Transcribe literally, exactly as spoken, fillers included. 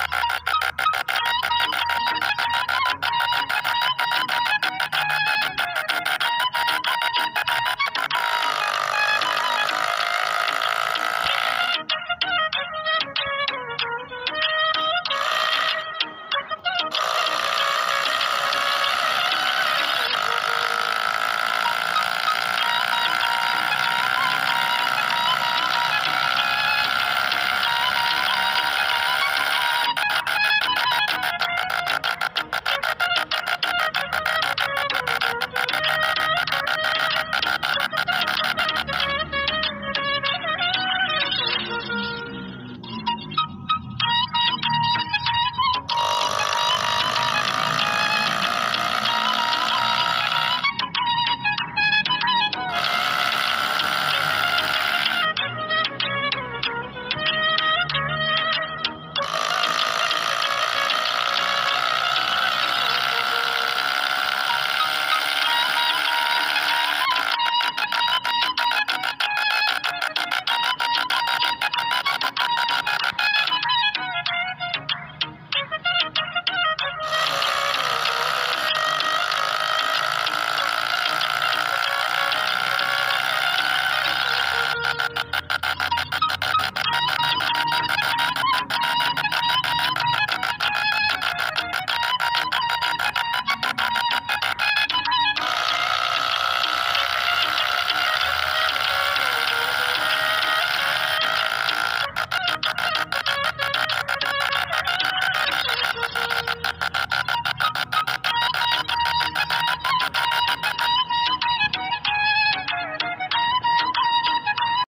You